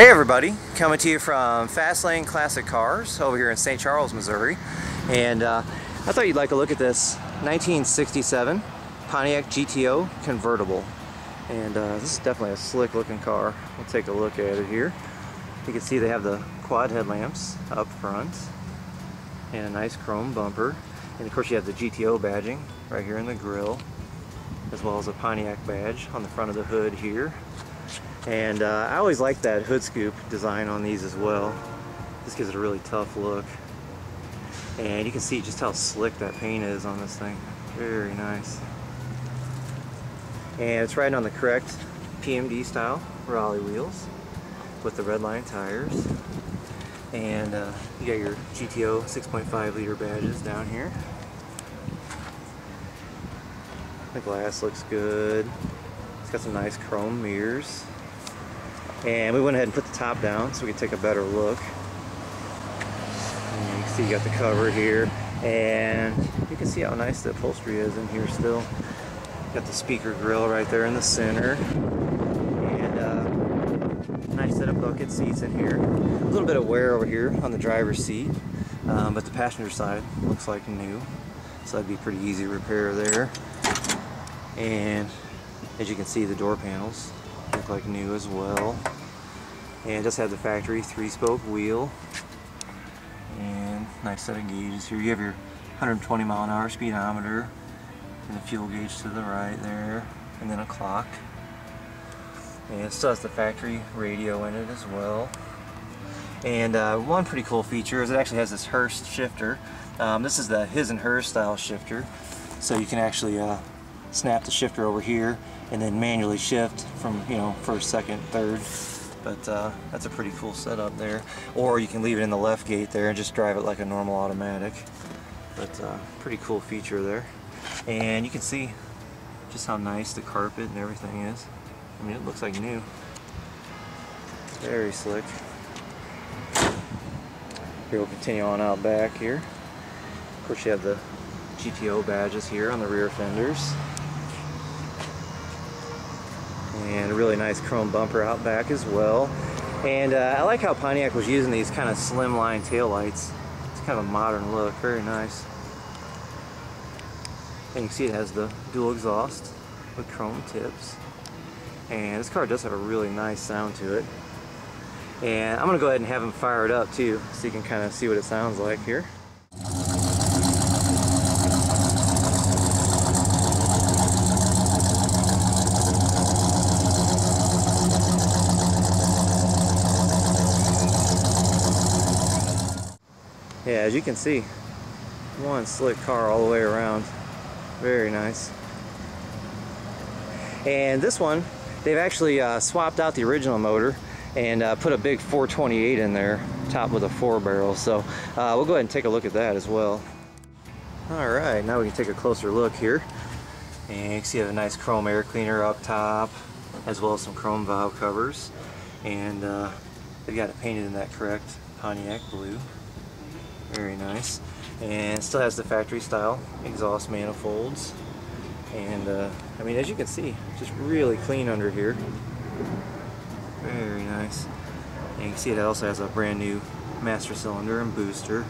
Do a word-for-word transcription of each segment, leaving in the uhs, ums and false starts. Hey everybody, coming to you from Fast Lane Classic Cars over here in Saint Charles, Missouri, and uh, I thought you'd like a look at this nineteen sixty-seven Pontiac G T O convertible, and uh, this is definitely a slick looking car. We'll take a look at it here. You can see they have the quad headlamps up front and a nice chrome bumper, and of course you have the G T O badging right here in the grille, as well as a Pontiac badge on the front of the hood here. And uh, I always like that hood scoop design on these as well. This gives it a really tough look. And you can see just how slick that paint is on this thing. Very nice. And it's riding on the correct P M D style Raleigh wheels with the red line tires. And uh, you got your G T O six point five liter badges down here. The glass looks good. It's got some nice chrome mirrors. And we went ahead and put the top down so we could take a better look. And you can see you got the cover here, and you can see how nice the upholstery is in here still. Got the speaker grille right there in the center, and uh, nice set of bucket seats in here. A little bit of wear over here on the driver's seat, um, but the passenger side looks like new, so that'd be pretty easy repair there. And as you can see, the door panels look like new as well, and just have the factory three-spoke wheel and nice set of gauges here. You have your one hundred twenty mile an hour speedometer and the fuel gauge to the right there, and then a clock. And it still has the factory radio in it as well. And uh, one pretty cool feature is it actually has this Hurst shifter. Um, this is the his and hers style shifter, so you can actually uh, snap the shifter over here and then manually shift from, you know, first, second, third. But uh, that's a pretty cool setup there. Or you can leave it in the left gate there and just drive it like a normal automatic. But uh, pretty cool feature there. And you can see just how nice the carpet and everything is. I mean, it looks like new. Very slick. Here we'll continue on out back here. Of course you have the G T O badges here on the rear fenders. And a really nice chrome bumper out back as well. And uh, I like how Pontiac was using these kind of slimline taillights. It's kind of a modern look, very nice. And you can see it has the dual exhaust with chrome tips. And this car does have a really nice sound to it. And I'm going to go ahead and have them fire it up too, so you can kind of see what it sounds like here. Yeah, as you can see, one slick car all the way around. Very nice. And this one, they've actually uh, swapped out the original motor and uh, put a big four twenty-eight in there, topped with a four barrel. So uh, we'll go ahead and take a look at that as well. All right, now we can take a closer look here. And you can see you have a nice chrome air cleaner up top, as well as some chrome valve covers. And uh, they've got it painted in that correct Pontiac blue. Very nice. And still has the factory style exhaust manifolds. And uh, I mean, as you can see, just really clean under here. Very nice. And you can see it also has a brand new master cylinder and booster.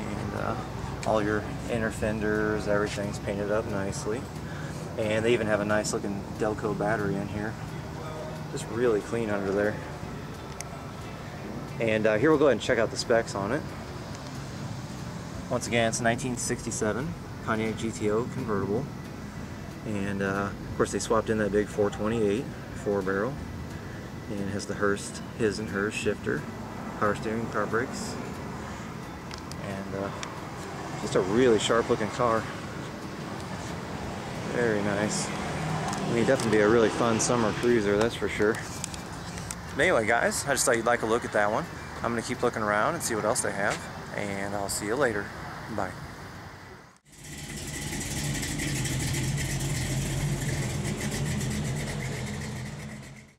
And uh, all your inner fenders, everything's painted up nicely. And they even have a nice looking Delco battery in here. Just really clean under there. And uh, here we'll go ahead and check out the specs on it. Once again, it's a nineteen sixty-seven Pontiac G T O convertible, and uh, of course they swapped in that big four twenty-eight four barrel, and it has the Hurst his and hers shifter, power steering, power brakes, and uh, just a really sharp looking car. Very nice. I mean, definitely a really fun summer cruiser, that's for sure. But anyway guys, I just thought you'd like a look at that one. I'm going to keep looking around and see what else they have, and I'll see you later. Bye.